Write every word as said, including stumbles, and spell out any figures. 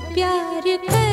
बहुत प्यार कर